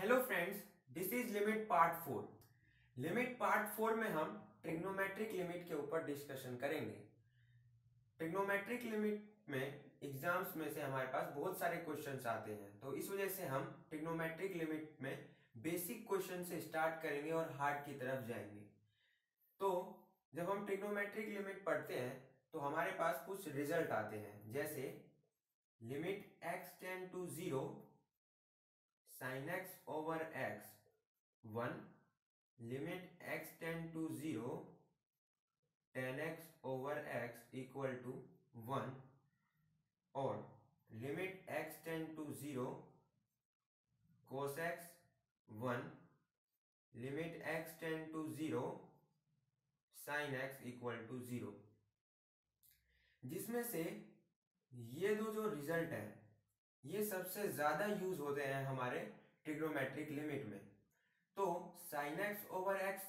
Hello friends, this is limit part 4। Limit part 4 में हम trigonometric limit के ऊपर डिस्कशन करेंगे। ट्रिग्नोमेट्रिक लिमिट में एग्जाम्स में से हमारे पास बहुत सारे क्वेश्चंस आते हैं, तो इस वजह से हम ट्रिग्नोमेट्रिक लिमिट में बेसिक क्वेश्चन से स्टार्ट करेंगे और हार्ड की तरफ जाएंगे। तो जब हम ट्रिग्नोमेट्रिक लिमिट पढ़ते हैं तो हमारे पास कुछ रिजल्ट आते हैं, जैसे limit x tend to 0 sine x over x 1, limit x tend to 0 tan x over x equal to 1 और limit x tend to 0 cos x 1, limit x tend to 0 sine x equal to 0, जिसमें से ये दो जो result है ये सबसे ज्यादा यूज होते हैं हमारे ट्रिग्नोमेट्रिक लिमिट में। तो साइन एक्स ओवर एक्स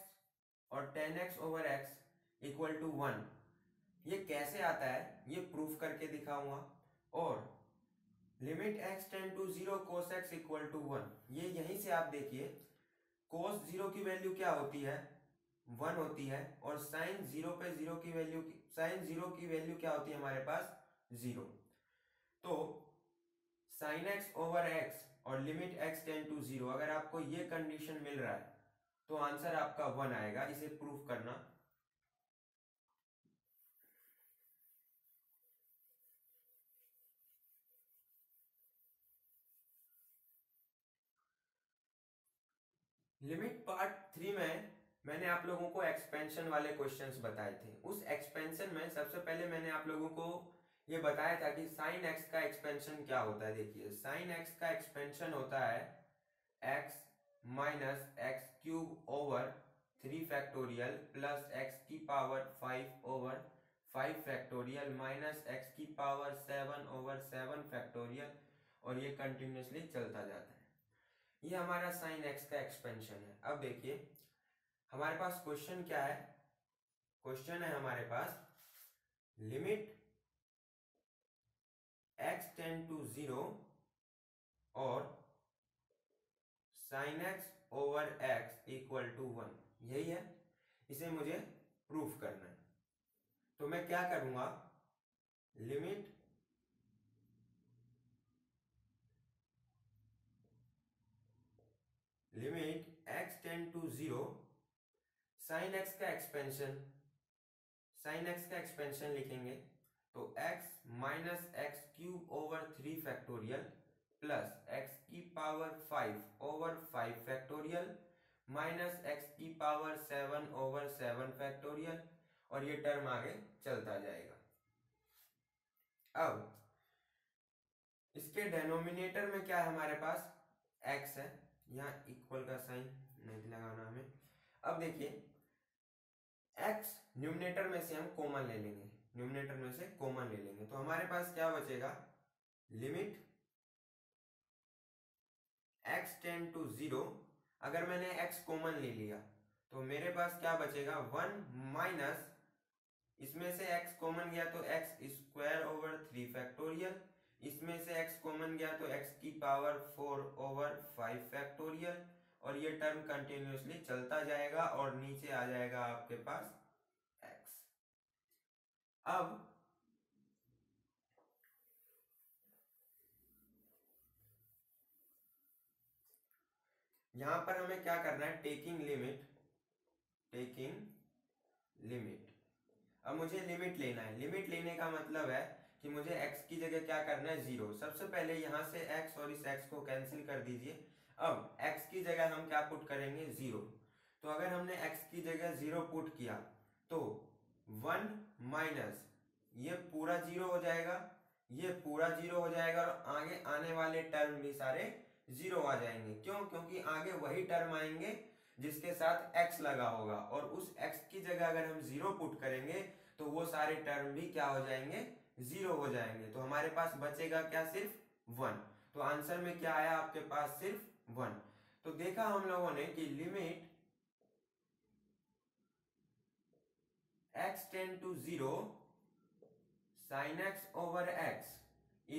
और tan x over x equal to 1 ये कैसे आता है ये प्रूफ करके दिखाऊंगा, और limit x tend to 0 cos x equal to 1 ये यहीं से आप देखिए कोस 0 की वैल्यू क्या होती है 1 होती है, और साइन 0 पे 0 की वैल्यू क्या होती है हमारे पास 0। तो साइन एक्स ओवर एक्स और लिमिट एक्स टेंड टू 0 अगर आपको ये कंडीशन मिल रहा है तो आंसर आपका 1 आएगा। इसे प्रूफ करना, लिमिट पार्ट 3 में मैंने आप लोगों को एक्सपेंशन वाले क्वेश्चंस बताए थे। उस एक्सपेंशन में सबसे पहले मैंने आप लोगों को ये बताया था कि साइन एक्स का एक्सपेंशन क्या होता है। देखिए साइन एक्स का एक्सपेंशन होता है x minus x cube over 3 factorial plus x की power 5 over 5 factorial minus x की पावर 7 ओवर 7 फैक्टोरियल, और ये कंटिन्यूसली चलता जाता है। ये हमारा साइन एक्स का एक्सपेंशन है। अब देखिए हमारे पास क्वेश्चन क्या है। क्वेश्चन है हमारे पास लिमिट x टेंड टू 0 और sine x over x equal to 1 यही है, इसे मुझे प्रूफ करना है। तो मैं क्या करूंगा, limit x tend to 0 sine x का एक्सपेंशन लिखेंगे, तो x minus x cube over 3 factorial plus x की power 5 over 5 factorial minus x की पावर 7 ओवर 7 फैक्टोरियल, और ये टर्म आगे चलता जाएगा। अब इसके डेनोमिनेटर में क्या है हमारे पास x है, यहाँ इक्वल का साइन नहीं लगाना हमें। अब देखिए x न्यूमिनेटर में से हम कॉमन ले लेंगे, तो हमारे पास क्या बचेगा, लिमिट x टेंड टू 0 अगर मैंने x कॉमन ले लिया तो मेरे पास क्या बचेगा 1 माइनस, इसमें से x कॉमन गया तो x स्क्वायर ओवर 3 फैक्टोरियल, इसमें से x कॉमन गया तो x की पावर 4 ओवर 5 फैक्टोरियल, और ये टर्म कंटिन्यूसली चलता जाएगा और नीचे आ जाएगा आपके पास x। अब यहां पर हमें क्या करना है, टेकिंग लिमिट अब मुझे लिमिट लेना है। लिमिट लेने का मतलब है कि मुझे x की जगह क्या करना है 0। सबसे पहले यहां से x और इस x को कैंसिल कर दीजिए। अब x की जगह हम क्या पुट करेंगे 0, तो अगर हमने x की जगह 0 पुट किया तो 1 माइनस ये पूरा 0 हो जाएगा, और आगे आने वाले टर्म भी सारे 0 आ जाएंगे। क्यों? क्योंकि आगे वही टर्म आएंगे जिसके साथ x लगा होगा, और उस x की जगह अगर हम 0 पुट करेंगे तो वो सारे टर्म भी क्या हो जाएंगे 0 हो जाएंगे। तो हमारे पास बचेगा क्या, सिर्फ 1। तो आंसर में क्या आया आपके पास, सिर्फ 1। तो देखा हम लोगों ने कि limit x tend to 0 sine x over x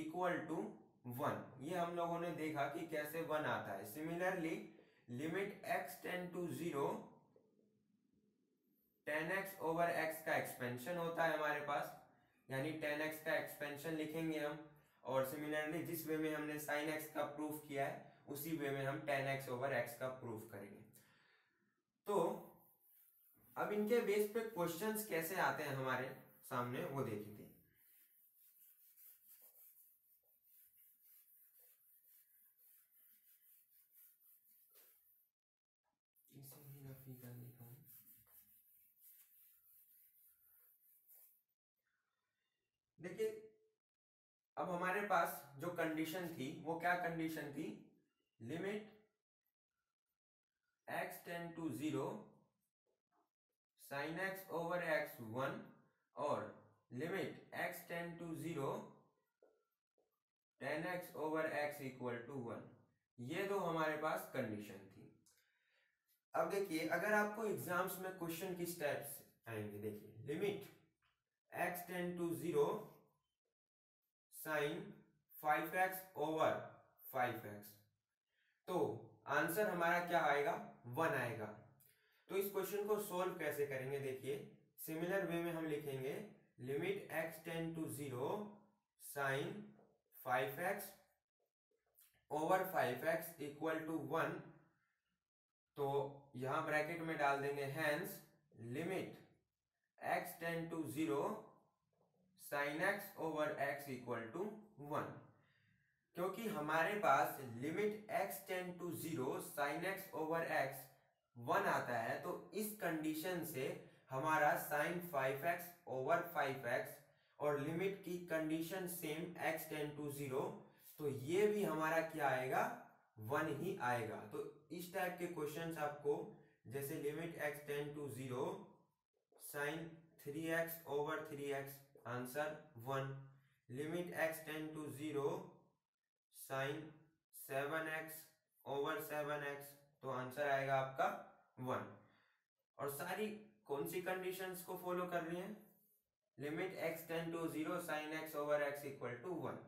equal to one. ये हम लोगों ने देखा कि कैसे वन आता है। Similarly limit x tend to zero, tan x over x का एक्सपेंशन होता है हमारे पास, यानी टेन एक्स का एक्सपेंशन लिखेंगे हम। और सिमिलरली जिस वे में हमने साइन एक्स का प्रूफ किया है उसी वे में हम टेन एक्स ओवर एक्स का प्रूफ करेंगे। तो अब इनके बेस पे क्वेश्चंस कैसे आते हैं हमारे सामने वो देखते हैं। इसे ही रफी का लिखा हूं। देखिए अब हमारे पास जो कंडीशन थी वो क्या कंडीशन थी, limit x tend to zero sine x over x one और limit x tend to zero tan x over x equal to one. ये दो हमारे पास कंडीशन थी। अब देखिए अगर आपको एग्जाम्स में क्वेश्चन की स्टेप्स आएंगे, देखिए limit x tend to zero sine 5x over 5x, तो आंसर हमारा क्या आएगा, वन आएगा। तो इस क्वेश्चन को सोल्व कैसे करेंगे, देखिए सिमिलर वे में हम लिखेंगे limit x tend to zero sine 5x over 5x equal to one, तो यहां ब्रैकेट में डाल देंगे hence limit x tend to zero sine x over x equal to one, क्योंकि हमारे पास limit x tend to zero sine x over x one आता है। तो इस कंडीशन से हमारा साइन 5x ओवर 5x और लिमिट की condition same x tend to zero, तो ये भी हमारा क्या आएगा, वन ही आएगा। तो इस टाइप के क्वेश्चंस आपको जैसे limit x tend to zero sine 3x over 3x answer one, limit x tend to zero sine 7x over 7x तो आंसर आएगा आपका वन। और सारी कौन सी कंडीशंस को फॉलो कर रही हैं, limit x tend to zero sine x over x equal to one.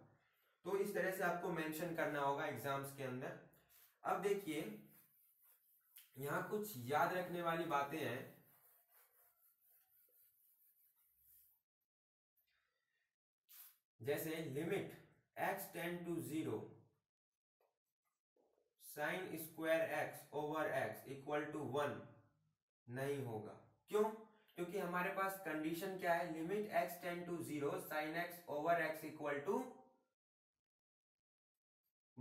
तो इस तरह से आपको मेंशन करना होगा एग्जाम्स के अंदर। अब देखिए यहां कुछ याद रखने वाली बातें हैं। जैसे limit x tend to zero sine square x over x equal to one नहीं होगा, क्यों, क्योंकि हमारे पास कंडीशन क्या है, limit x tend to zero sine x over x equal to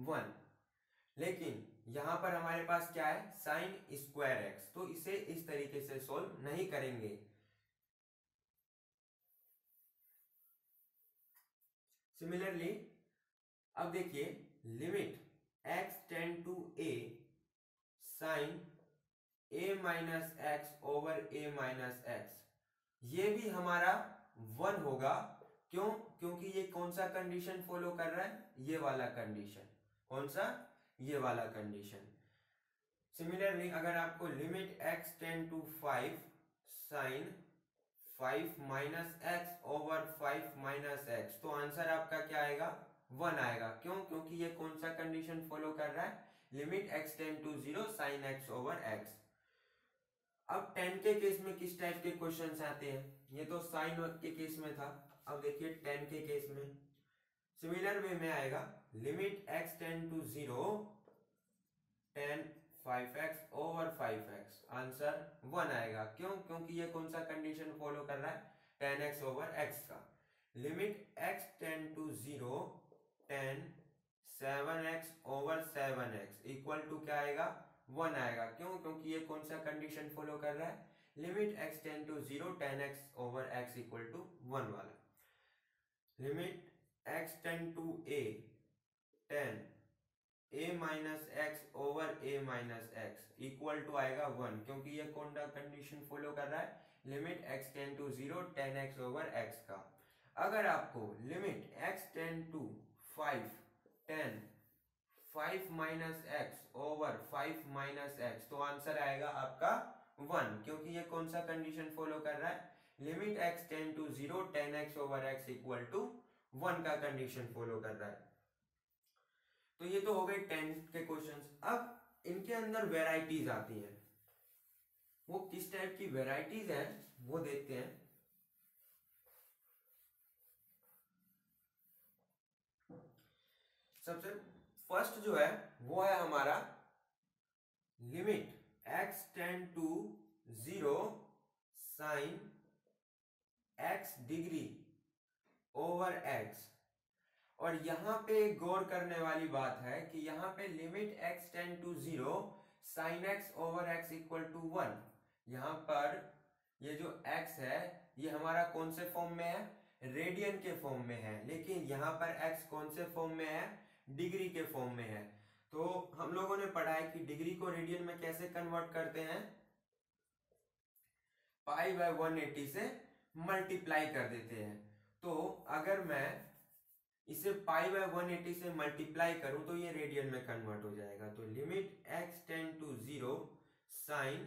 one. लेकिन यहां पर हमारे पास क्या है, साइन स्क्वायर एक्स, तो इसे इस तरीके से सोल्व नहीं करेंगे। सिमिलरली अब देखिए limit x tend to a sine a minus x over a minus x, ये भी हमारा वन होगा, क्यों, क्योंकि ये कौन सा कंडीशन फॉलो कर रहा है, ये वाला कंडीशन, कौन सा, ये वाला कंडीशन। सिमिलरली अगर आपको limit x tend to 5 sine 5 minus x over 5 minus x, तो आंसर आपका क्या आएगा, वन आएगा, क्यों, क्योंकि ये कौन सा कंडीशन फॉलो कर रहा है, limit x tend to zero sine x over x। अब टेन के केस में किस टाइप के क्वेश्चंस आते हैं, ये तो साइन के केस में था, अब देखिए टेन के केस में सिमिलर वे में आएगा limit x tend to zero tan 5x over 5x answer one आएगा, क्यों, क्योंकि ये कौन सा कंडीशन फॉलो कर रहा है, टेन एक्स ओवर एक्स का। Limit x tend to zero tan 7x over 7x equal to क्या आएगा, वन आएगा, क्यों, क्योंकि ये कौन सा कंडीशन फॉलो कर रहा है, limit x tend to zero tan x over x equal to one वाला। Limit x tend to a tan a minus x over a minus x equal to आएगा वन, क्योंकि ये कौन सा कंडीशन फॉलो कर रहा है, limit x tend to zero tan x over x का। अगर आपको limit x tend to 5 tan 5 minus x over 5 minus x, तो आंसर आएगा आपका 1, क्योंकि ये कौन सा कंडीशन फॉलो कर रहा है, limit x tend to 0 tan x over x equal to 1 का कंडीशन फॉलो कर रहा है। ये तो हो गए 10 के क्वेश्चंस। अब इनके अंदर वेराइटीज आती है, वो किस टाइप की वेराइटीज है वो देखते हैं। सबसे फर्स्ट जो है वो है हमारा limit x tend to 0 sine x degree over x। और यहां पे गौर करने वाली बात है कि यहां पे limit x tend to 0 sine x over x equal to 1, यहां पर ये जो x है ये हमारा कौन से फॉर्म में है, रेडियन के फॉर्म में है, लेकिन यहां पर x कौन से फॉर्म में है, डिग्री के फॉर्म में है। तो हम लोगों ने पढ़ा है कि डिग्री को रेडियन में कैसे कन्वर्ट करते हैं, पाई बाय 180 से मल्टीप्लाई कर देते हैं। तो अगर मैं इसे पाई बाय 180 से मल्टीप्लाई करूं तो ये रेडियन में कन्वर्ट हो जाएगा। तो limit x tend to 0 sine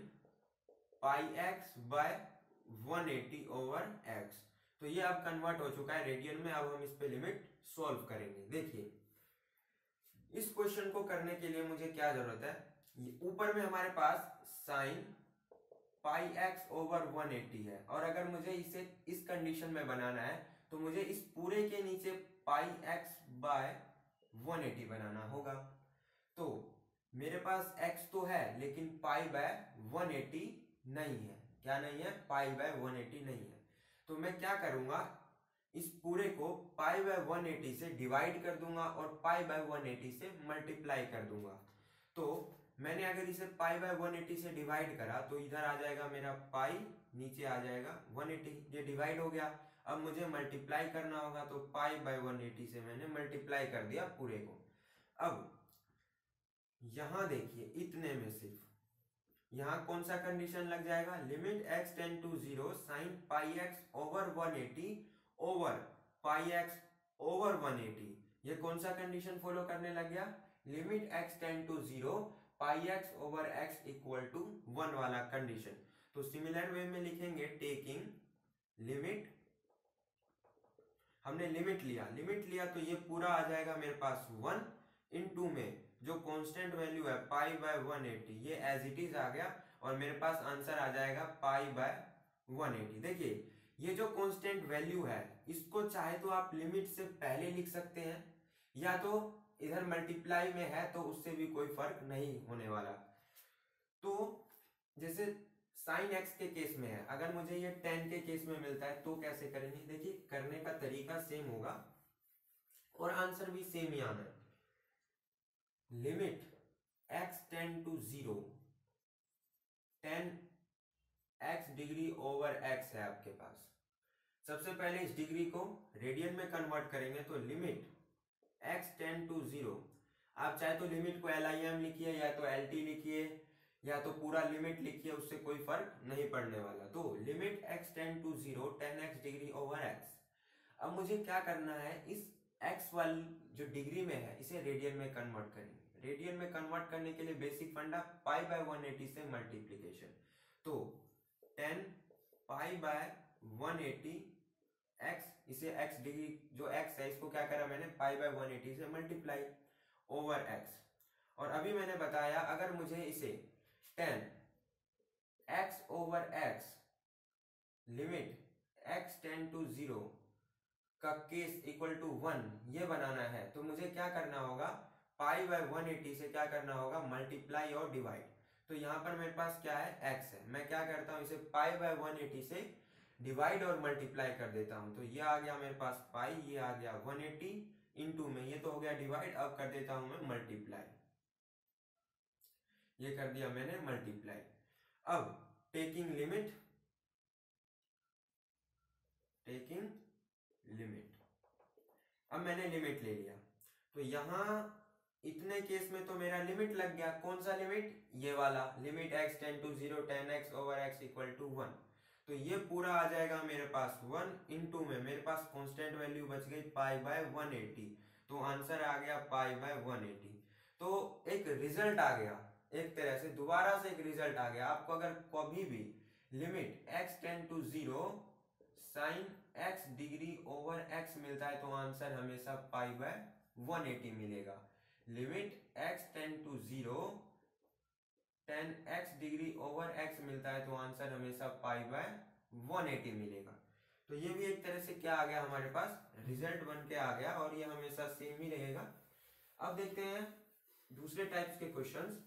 pi x by 180 over x। तो ये अब कन्वर्ट हो चुका है रेडियन में। अब हम इस पे लिमिट सॉल्व करेंगे। देखिए इस क्वेश्चन को करने के लिए मुझे क्या जरूरत है, ऊपर में हमारे पास साइन पाई एक्स ओवर 180 है, और अगर मुझे इसे इस कंडीशन में बनाना है तो मुझे इस पूरे के नीचे पाई एक्स बाय 180 बनाना होगा। तो मेरे पास x तो है लेकिन पाई बाय 180 नहीं है। क्या नहीं है, पाई बाय 180 नहीं है। तो मैं क्या करूंगा, इस पूरे को पाई बाय 180 से डिवाइड कर दूंगा और पाई बाय 180 से मल्टीप्लाई कर दूंगा। तो मैंने अगर इसे पाई बाय 180 से डिवाइड करा तो इधर आ जाएगा मेरा पाई, नीचे आ जाएगा 180, ये डिवाइड हो गया। अब मुझे मल्टीप्लाई करना होगा, तो पाई बाय 180 से मैंने मल्टीप्लाई कर दिया पूरे को। अब यहां देखिए इतने में सिर्फ यहाँ कौन सा कंडीशन लग जाएगा, limit x tend to 0 sine pi x over 180 over pi x over 180। ये कौन सा कंडीशन फॉलो करने लग गया, limit x tend to 0 pi x over x equal to 1 वाला कंडीशन। तो सिमिलर वे में लिखेंगे टेकिंग लिमिट, हमने लिमिट लिया तो ये पूरा आ जाएगा मेरे पास 1 इनटू में जो कांस्टेंट वैल्यू है पाई बाय 180, ये एज इट इज आ गया और मेरे पास आंसर आ जाएगा पाई बाय 180। देखिए ये जो कांस्टेंट वैल्यू है इसको चाहे तो आप लिमिट से पहले लिख सकते हैं या तो इधर मल्टीप्लाई में है तो उससे भी कोई फर्क नहीं होने वाला। तो जैसे साइन एक्स के केस में है, अगर मुझे ये 10 के केस में मिलता है तो कैसे करेंगे, देखिए करने का तरीका सेम होगा और आंसर भी सेम ही आना है। Limit x tend to 0 10 x degree over x है आपके पास। सबसे पहले इस डिग्री को रेडियन में कन्वर्ट करेंगे तो लिमिट x टेंड टू 0, आप चाहे तो लिमिट को LIM लिखिए या तो LT लिखिए या तो पूरा लिमिट लिखिए, उससे कोई फर्क नहीं पड़ने वाला। तो limit x tend to 0 10x degree over x। अब मुझे क्या करना है, इस x वाली जो डिग्री में है इसे रेडियन में कन्वर्ट करेंगे। रेडियन में कन्वर्ट करने के लिए बेसिक फंडा पाई बाय 180 से मल्टीप्लीकेशन। तो 10 पाई बाय 180 x, इसे x डिग्री जो x है इसको क्या करा मैंने पाई बाय 180 से मल्टीप्लाई ओवर x। और अभी मैंने बताया अगर मुझे इसे 10 x over x limit x tend to 0 का केस इक्वल टू 1 ये बनाना है तो मुझे क्या करना होगा, पाई बाय 180 से क्या करना होगा, मल्टीप्लाई और डिवाइड। तो यहाँ पर मेरे पास क्या है, x है। मैं क्या करता हूँ, इसे पाई बाय 180 से डिवाइड और मल्टीप्लाई कर देता हूँ। तो ये आ गया मेरे पास पाई, ये आ गया 180 इनटू में, ये तो हो गया डिवाइड। अब कर देता हूँ मैं मल्टीप्लाई, ये कर दिया मैंने मल्टीप्लाई। अब टेकिंग लिमिट, अब मैंने लिमिट ले लिया। तो यहाँ इतने केस में तो मेरा लिमिट लग गया, कौन सा लिमिट, ये वाला limit x tend to 0 10x over x equal to 1। तो ये पूरा आ जाएगा मेरे पास 1 इनटू में, मेरे पास कांस्टेंट वैल्यू बच गई पाई बाय 180, तो आंसर आ गया पाई बाय 180। तो एक रिजल्ट आ गया, एक तरह से दोबारा से एक रिजल्ट आ गया। आपको अगर कभी भी limit x tend to 0 sine x degree over x मिलता है तो आंसर हमेशा पाई बाय 180 मिलेगा। Limit x tend to zero ten x degree over x मिलता है, तो आंसर हमेशा पाई बाय 180 मिलेगा। तो ये भी एक तरह से क्या आ गया हमारे पास, रिजल्ट बन के आ गया और ये हमेशा सेम ही रहेगा। अब देखते हैं दूसरे टाइप्स के क्वेश्चंस।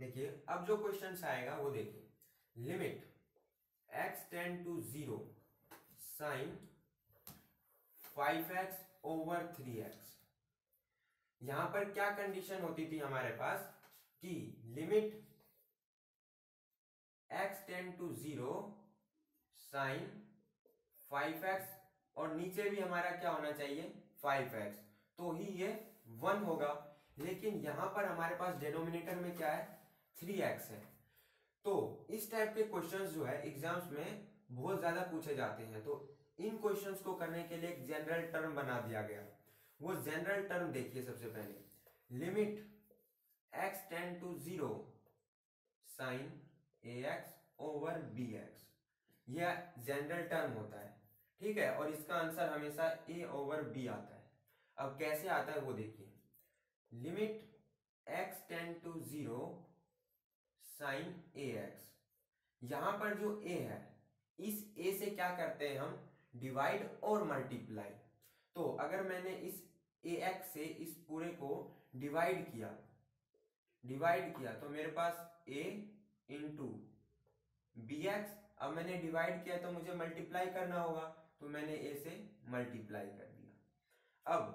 देखिए अब जो क्वेश्चंस आएगा वो देखिए, limit x tend to zero sine 5x over 3x। यहां पर क्या कंडीशन होती थी हमारे पास कि limit x tend to zero sine 5x और नीचे भी हमारा क्या होना चाहिए 5x, तो ही ये 1 होगा। लेकिन यहां पर हमारे पास डिनोमिनेटर में क्या है 3x है। तो इस टाइप के क्वेश्चंस जो है एग्जाम्स में बहुत ज्यादा पूछे जाते हैं। तो इन क्वेश्चंस को करने के लिए एक जनरल टर्म बना दिया गया है। वो जनरल टर्म देखिए, सबसे पहले limit x tend to zero sine ax over bx, यह जनरल टर्म होता है, ठीक है, और इसका आंसर हमेशा a ओवर b आता है। अब कैसे आता है वो देखिए, limit x tend to zero sine ax, यहां पर जो a है इस a से क्या करते हैं हम डिवाइड और मल्टीप्लाई। तो अगर मैंने इस ax से इस पूरे को डिवाइड किया तो मेरे पास a इंटू bx, अब मैंने डिवाइड किया तो मुझे मल्टीप्लाई करना होगा, तो मैंने a से मल्टीप्लाई कर दिया। अब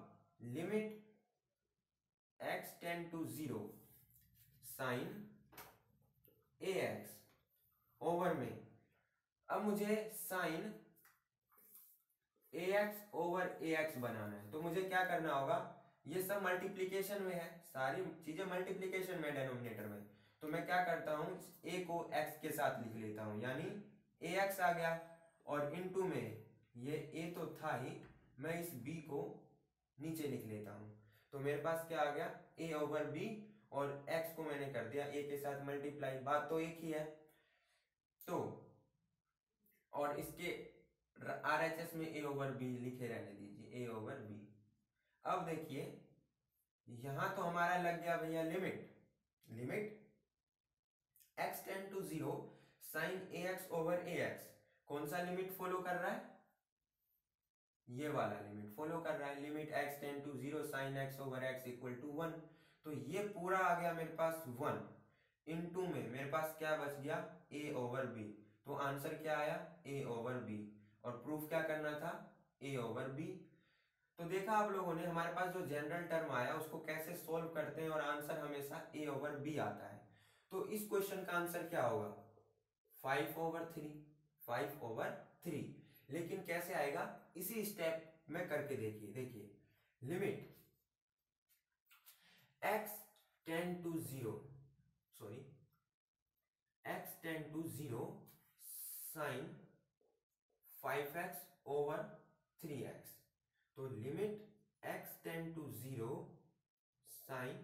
limit x tend to zero sine ax over में, अब मुझे साइन ax ओवर ax बनाना है, तो मुझे क्या करना होगा, ये सब मल्टीप्लीकेशन में है, सारी चीजें मल्टीप्लीकेशन में, डिनोमिनेटर में, तो मैं क्या करता हूं a को x के साथ लिख लेता हूं, यानी ax आ गया और इनटू में ये a तो था ही, मैं इस b को नीचे लिख लेता हूं, तो मेरे पास क्या आ गया a ओवर b और x को मैंने कर दिया a के साथ मल्टीप्लाई, बात तो एक ही है। तो और इसके RHS में a ओवर b लिखे रहने दीजिए, a ओवर b। अब देखिए यहां तो हमारा लग गया भैया limit x tend to zero sine ax over ax, कौन सा लिमिट फॉलो कर रहा है, ये वाला लिमिट फॉलो कर रहा है, limit x tend to zero sine x over x equal to 1। तो ये पूरा आ गया मेरे पास 1 इनटू में मेरे पास क्या बच गया a ओवर b, तो आंसर क्या आया a ओवर b, और प्रूफ क्या करना था a ओवर b। तो देखा आप लोगों ने हमारे पास जो जनरल टर्म आया उसको कैसे सॉल्व करते हैं और आंसर हमेशा a ओवर b आता है। तो इस क्वेश्चन का आंसर क्या होगा 5 ओवर 3, लेकिन कैसे आएगा इसी स्टेप में करके देखिए। देखिए limit x tend to zero sine 5x over 3x, तो limit x tend to zero sine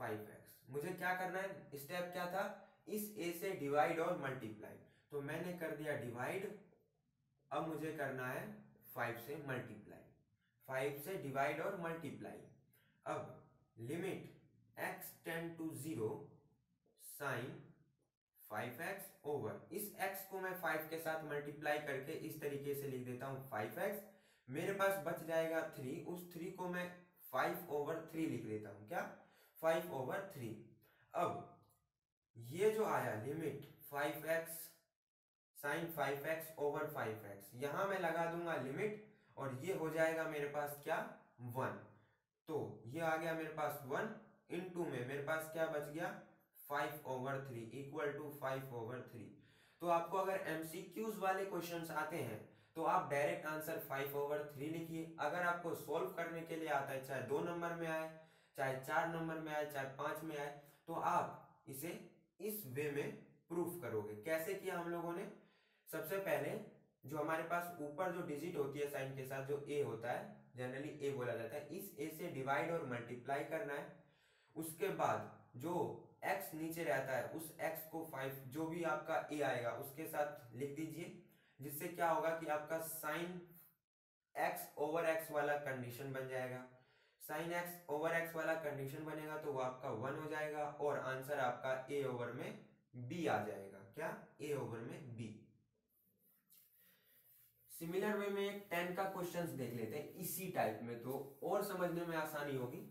5x, मुझे क्या करना है, स्टेप क्या था, इस a से डिवाइड और मल्टीप्लाई, तो मैंने कर दिया डिवाइड, अब मुझे करना है 5 से मल्टीप्लाई, 5 से डिवाइड और मल्टीप्लाई। अब limit x tend to zero sine 5x over, इस x को मैं 5 के साथ मल्टीप्लाई करके इस तरीके से लिख देता हूं 5x, मेरे पास बच जाएगा 3, उस 3 को मैं 5 ओवर 3 लिख देता हूं, क्या 5 ओवर 3। अब ये जो आया limit 5x sign 5x over 5x, यहां मैं लगा दूंगा लिमिट और ये हो जाएगा मेरे पास क्या 1, तो ये आ गया मेरे पास 1 इनटू में मेरे पास क्या बच गया 5 ओवर 3 इक्वल टू 5 ओवर 3। तो आपको अगर MCQs वाले क्वेश्चंस आते हैं तो आप डायरेक्ट आंसर 5 ओवर 3 लिखिए। अगर आपको सॉल्व करने के लिए आता है, चाहे 2 नंबर में आए, चाहे 4 नंबर में आए, चाहे 5 में आए, तो आप इसे इस वे में प्रूफ करोगे। कैसे किया हम लोगों ने, सबसे पहले जो हमारे पास ऊपर जो डिजिट होती है साइन के साथ, जो ए होता है, जनरली ए बोला जाता है, इस ए से डिवाइड और मल्टीप्लाई करना है। उसके बाद जो x नीचे रहता है उस x को 5, जो भी आपका a आएगा उसके साथ लिख दीजिए, जिससे क्या होगा कि आपका साइन एक्स ओवर एक्स वाला कंडीशन बन जाएगा। साइन एक्स ओवर एक्स वाला कंडीशन बनेगा तो वो आपका 1 हो जाएगा और आंसर आपका ए ओवर में बी आ जाएगा। क्या? ए ओवर में बी। सिमिलर वे में एक 10 का क्वेश्चन देख लेते हैं इसी टाइप में, तो और समझने में आसानी होगी।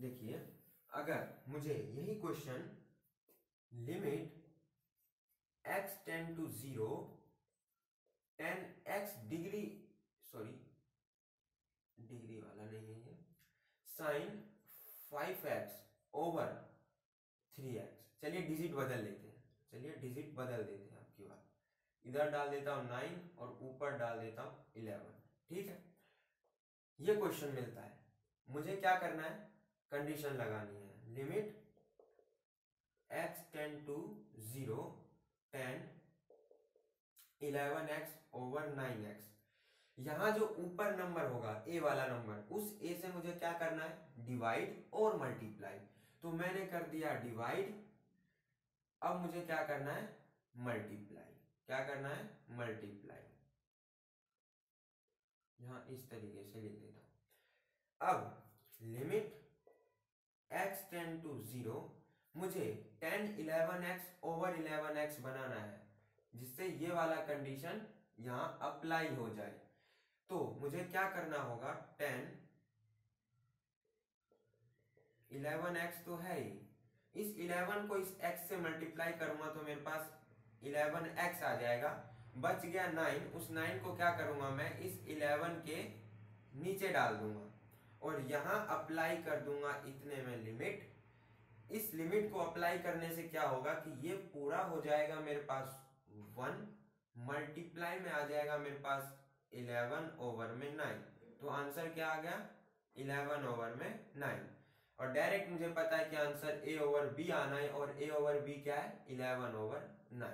देखिए, अगर मुझे यही question limit x tend to 0 ten x degree, sorry degree वाला नहीं है, साइन 5x ओवर 3x, चलिए डिजिट बदल लेते हैं, आपकी बात। इधर डाल देता हूं 9 और ऊपर डाल देता हूं 11। ठीक है, ये क्वेश्चन मिलता है। मुझे क्या करना है? कंडीशन लगानी है, limit x tend to 0 ten 11x over 9x। यहाँ जो ऊपर नंबर होगा a वाला नंबर, उस a से मुझे क्या करना है? डिवाइड और मल्टीप्लाई। तो मैंने कर दिया डिवाइड, अब मुझे क्या करना है? मल्टीप्लाई। क्या करना है? मल्टीप्लाई। यहाँ इस तरीके से लिख देता हूं। अब लिमिट x टेंड टू 0, मुझे टेन 11x ओवर 11x बनाना है, जिससे ये वाला कंडीशन यहाँ अप्लाई हो जाए। तो मुझे क्या करना होगा? टेन 11x तो है ही, इस 11 को इस x से मल्टीप्लाई करूंगा तो मेरे पास 11x आ जाएगा। बच गया 9, उस 9 को क्या करूंगा मैं? इस 11 के नीचे डाल दूंगा और यहाँ अप्लाई कर दूंगा इतने में लिमिट। इस लिमिट को अप्लाई करने से क्या होगा कि ये पूरा हो जाएगा मेरे पास 1, मल्टीप्लाई में आ जाएगा मेरे पास 11 ओवर में 9। तो आंसर क्या आ गया? 11 ओवर में 9। और डायरेक्ट मुझे पता है कि आंसर a ओवर b आना है, और a ओवर b क्या है? 11 ओवर 9।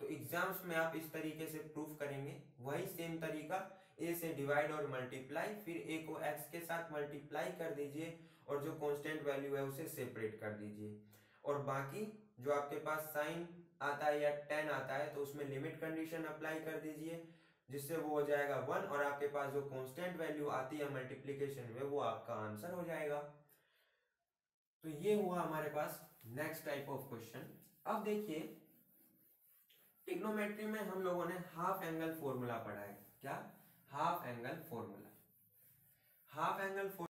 तो एग्जाम्स में आप इस तरीके से प्रूफ करेंगे, वही सेम तरीका, a से डिवाइड और मल्टीप्लाई, फिर a को x के साथ मल्टीप्लाई कर दीजिए और जो कांस्टेंट वैल्यू है उसे सेपरेट कर दीजिए। और बाकी जो आपके पास साइन आता है या टेन आता है तो उसमें लिमिट कंडीशन अप्लाई कर दीजिए, जिससे वो हो जाएगा 1 और आपके पास जो कांस्टेंट वैल्यू आती है मल्टीप्लिकेशन में वो आपका आंसर हो जाएगा। तो ये हुआ हमारे पास नेक्स्ट टाइप ऑफ क्वेश्चन। अब देखिए, ट्रिग्नोमेट्री में हम लोगों ने हाफ एंगल फॉर्मूला पढ़ा है। क्या? Half angle formula. Half angle